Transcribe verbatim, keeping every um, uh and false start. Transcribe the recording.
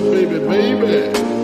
baby, baby.